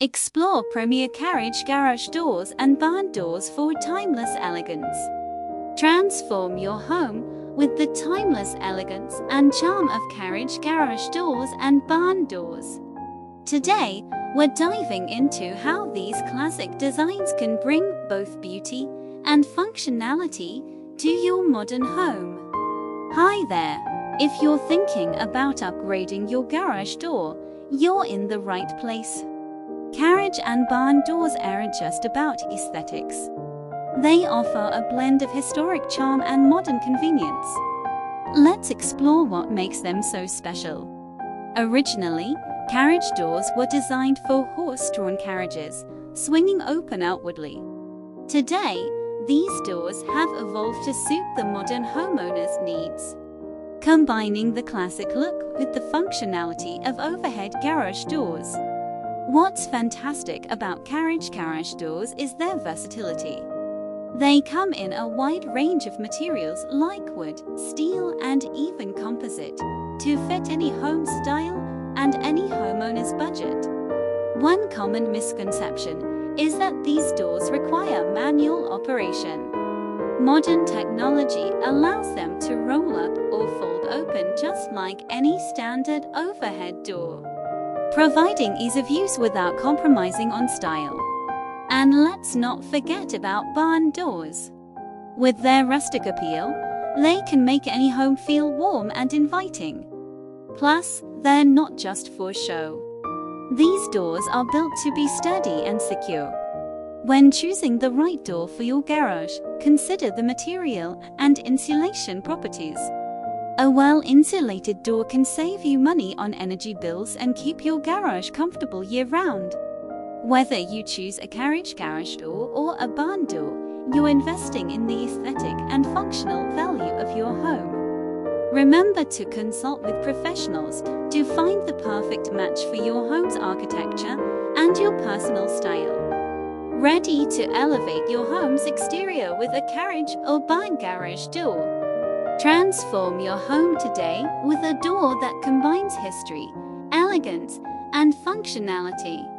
Explore premier carriage garage doors and barn doors for timeless elegance. Transform your home with the timeless elegance and charm of carriage garage doors and barn doors. Today, we're diving into how these classic designs can bring both beauty and functionality to your modern home. Hi there! If you're thinking about upgrading your garage door, you're in the right place. Carriage and barn doors aren't just about aesthetics. They offer a blend of historic charm and modern convenience. Let's explore what makes them so special. Originally, carriage doors were designed for horse-drawn carriages, swinging open outwardly. Today, these doors have evolved to suit the modern homeowner's needs. Combining the classic look with the functionality of overhead garage doors. What's fantastic about carriage doors is their versatility. They come in a wide range of materials like wood, steel, and even composite to fit any home style and any homeowner's budget. One common misconception is that these doors require manual operation. Modern technology allows them to roll up or fold open just like any standard overhead door, providing ease of use without compromising on style. And let's not forget about barn doors. With their rustic appeal, they can make any home feel warm and inviting. Plus, they're not just for show. These doors are built to be sturdy and secure. When choosing the right door for your garage, consider the material and insulation properties. A well-insulated door can save you money on energy bills and keep your garage comfortable year-round. Whether you choose a carriage door or a barn door, you're investing in the aesthetic and functional value of your home. Remember to consult with professionals to find the perfect match for your home's architecture and your personal style. Ready to elevate your home's exterior with a carriage or barn garage door? Transform your home today with a door that combines history, elegance, and functionality.